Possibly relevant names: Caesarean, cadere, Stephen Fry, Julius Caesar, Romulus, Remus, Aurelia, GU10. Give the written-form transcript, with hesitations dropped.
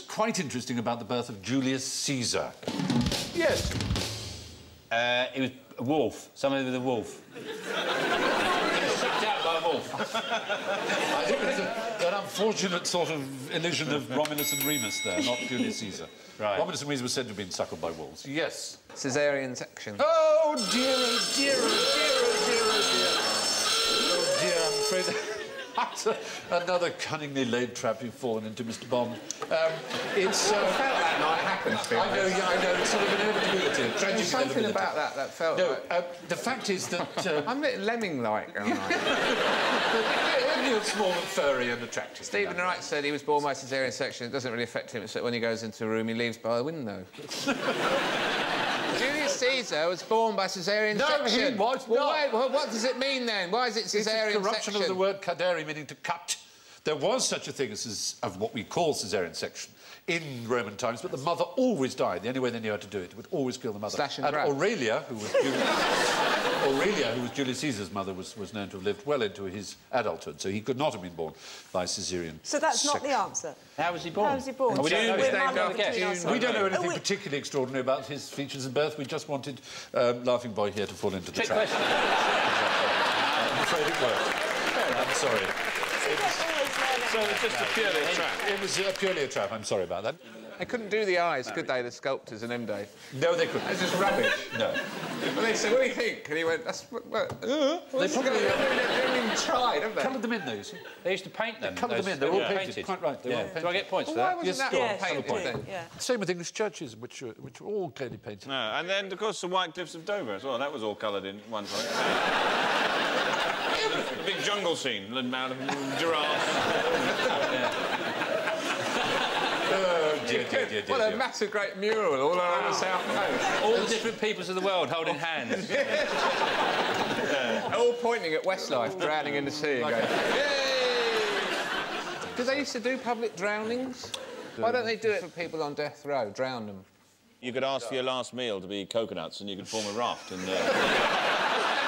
is quite interesting about the birth of Julius Caesar. Yes. It was a wolf. Something with a wolf. Sucked out by a wolf. I think it's an unfortunate sort of illusion of Romulus and Remus there, not Julius Caesar. Right. Romulus and Remus were said to have been suckled by wolves. Yes. Caesarean section. Oh dear, oh dear, oh dear, oh dear, oh dear. Oh dear, I'm afraid. Another cunningly laid trap you've fallen into, Mr. Bond. It's well, it felt that night happened. To be I know, yeah, I know. It's sort of inevitability. There's something about that that felt. No, like... the fact is that I'm a bit lemming-like, aren't I? You're small and furry and attractive. Stephen Wright said he was born by Caesarean section. It doesn't really affect him, except when he goes into a room, he leaves by the window. Julius Caesar was born by Caesarean section. No, he was not. Well, what does it mean, then? Why is it Caesarean section? It's a corruption of the word cadere, meaning to cut. There was such a thing as what we call Caesarean section in Roman times, but the mother always died. The only way they knew how to do it, it would always kill the mother. Slash and grab. Aurelia, who was Julius Caesar's mother, was known to have lived well into his adulthood, so he could not have been born by Caesarean. So that's section. Not the answer. How was he born? How was he born? We don't know his name. We don't know anything particularly extraordinary about his features and birth. We just wanted Laughing Boy here to fall into the trap. I'm afraid it worked. I'm sorry. So it's just a purely a trap. It was purely a trap. I'm sorry about that. They couldn't do the eyes, could they, the sculptors in them days? No, they couldn't. That's just rubbish. No. But they said, "What do you think?" And he went, "That's what." They probably haven't even tried, have they? Coloured them in, though. They used to paint them. Coloured them in. They're all painted. Quite right. They were painted. Do I get points for that? Why wasn't that painted? Same with English churches, which were all clearly painted. No, and then of course the White Cliffs of Dover as well. That was all coloured in one time. Big jungle scene, out of giraffes. Oh, dear. Well, a massive great mural all around the South Coast. All the different peoples of the world holding hands. All pointing at Westlife, drowning in the sea. Like Did they used to do public drownings? Why don't they do it for people on death row, drown them? You could ask for your last meal to be coconuts and you could form a raft and...